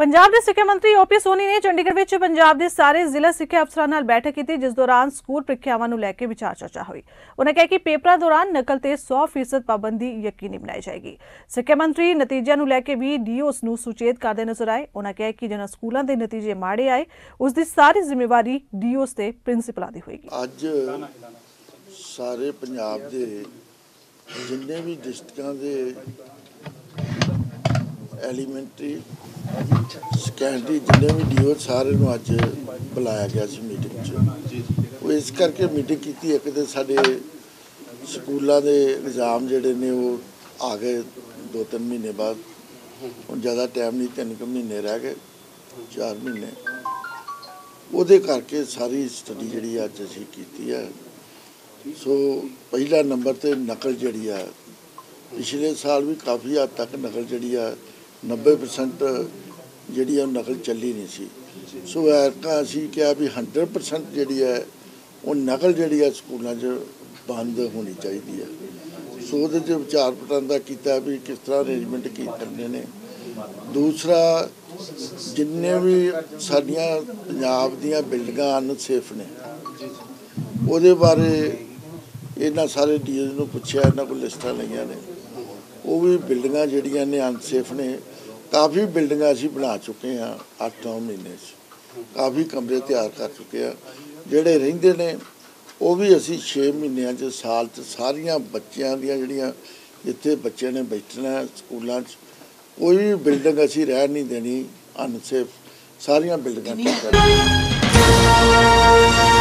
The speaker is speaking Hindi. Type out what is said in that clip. पंजाब के सिक्ख्या मंत्री ओपी सोनी ने चंडीगढ़ में पंजाब के सारे जिला सिक्ख्या अफसरों नाल बैठक की, जिस दौरान स्कूल परीक्षावां नूं लैके विचार चर्चा हुई। उन्होंने कहा कि पेपरों दौरान नकल ते 100% पाबंदी यकीनी बनाई जाएगी। सिक्ख्या मंत्री नतीजों नूं लैके भी डीओस नूं सूचेत करते नजर आए। उन्होंने कहा कि जिन्हां स्कूलों के नतीजे माड़े आए उसकी सारी जिम्मेवारी डीओस ते प्रिंसीपलों की होएगी। अज सारे पंजाब दे जिन्ने भी डिस्ट्रिक्टां दे एलीमेंटरी ਸਕੈਂਡਰੀ जिन्हें भी डीओ सारे अज बुलाया गया मीटिंग। वो इस करके मीटिंग की एक तो साढ़े स्कूलों के एग्जाम जोड़े ने वो आ गए 2-3 महीने बाद, हम ज़्यादा टाइम नहीं, 3 महीने रह गए 4 महीने, वो करके सारी स्टडी जी अज असी की है। सो पहला नंबर तो नकल जी है, पिछले साल भी काफ़ी हद तक नकल जी 90% जी नकल चली नहीं सी। सो ऐसा असी क्या भी 100% जी है वो नकल जी स्कूलों बंद होनी चाहिए है। सो वो विचार पटांदा किया भी किस तरह अरेंजमेंट की करने ने। दूसरा जिन्ने भी साडियां पंजाब दीयां बिल्डिंगां अनसेफ ने वो बारे इन्होंने सारे डीओज नूं पुछया, इन्होंने को लिस्टां लईआं ने, वो भी बिल्डिंगां जिहड़ियां ने अनसेफ ने। काफ़ी बिल्डिंग असी बना चुके हैं 8-9 महीने, काफ़ी कमरे तैयार कर चुके हैं। जोड़े रेंदे ने वो भी असी 6 महीनों च साल च सारिया बच्चों दियां जिहड़ियां जिथे बच्चे ने बैठना स्कूलों कोई भी बिल्डिंग असी रहन नहीं देनी अनसेफ, सारिया बिल्डिंगां